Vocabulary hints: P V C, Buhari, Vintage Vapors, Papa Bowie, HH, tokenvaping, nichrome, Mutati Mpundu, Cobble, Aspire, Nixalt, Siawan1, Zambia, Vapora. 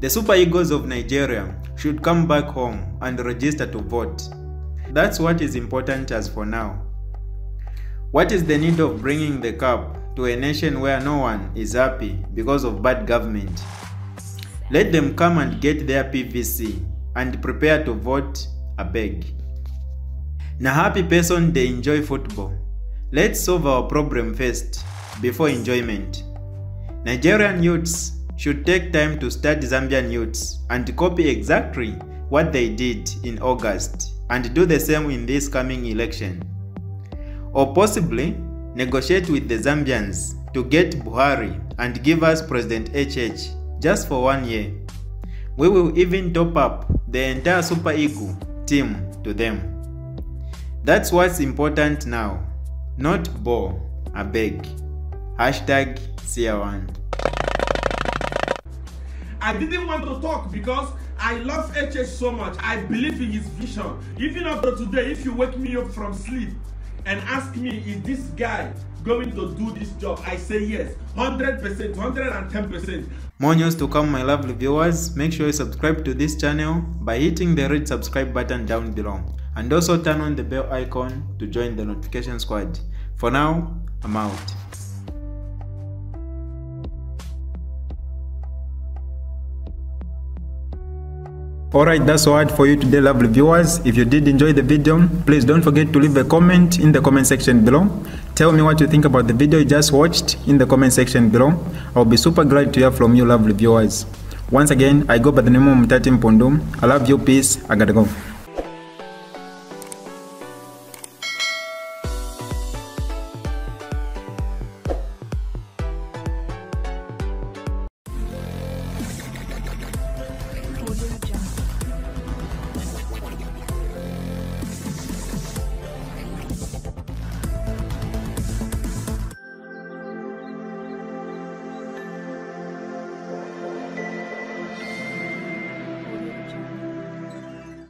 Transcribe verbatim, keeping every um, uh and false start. "The super egos of Nigeria should come back home and register to vote. That's what is important as for now. What is the need of bringing the cup to a nation where no one is happy because of bad government? Let them come and get their P V C and prepare to vote, abeg. Na happy person they enjoy football. Let's solve our problem first before enjoyment. Nigerian youths should take time to study Zambian youths and copy exactly what they did in August and do the same in this coming election. Or possibly negotiate with the Zambians to get Buhari and give us President H H just for one year. We will even top up the entire Super Eagle team to them. That's what's important now, not Bo, abeg. Hashtag Siawan one. I didn't want to talk because I love H H so much. I believe in his vision. Even after today, if you wake me up from sleep and ask me, is this guy going to do this job? I say yes, one hundred percent, one hundred ten percent. More news to come, my lovely viewers. Make sure you subscribe to this channel by hitting the red subscribe button down below. And also turn on the bell icon to join the notification squad. For now, I'm out. Alright, that's all for you today lovely viewers. If you did enjoy the video, please don't forget to leave a comment in the comment section below. Tell me what you think about the video you just watched in the comment section below. I'll be super glad to hear from you lovely viewers. Once again, I go by the name of Mutati Mpundu. I love you, peace, I gotta go.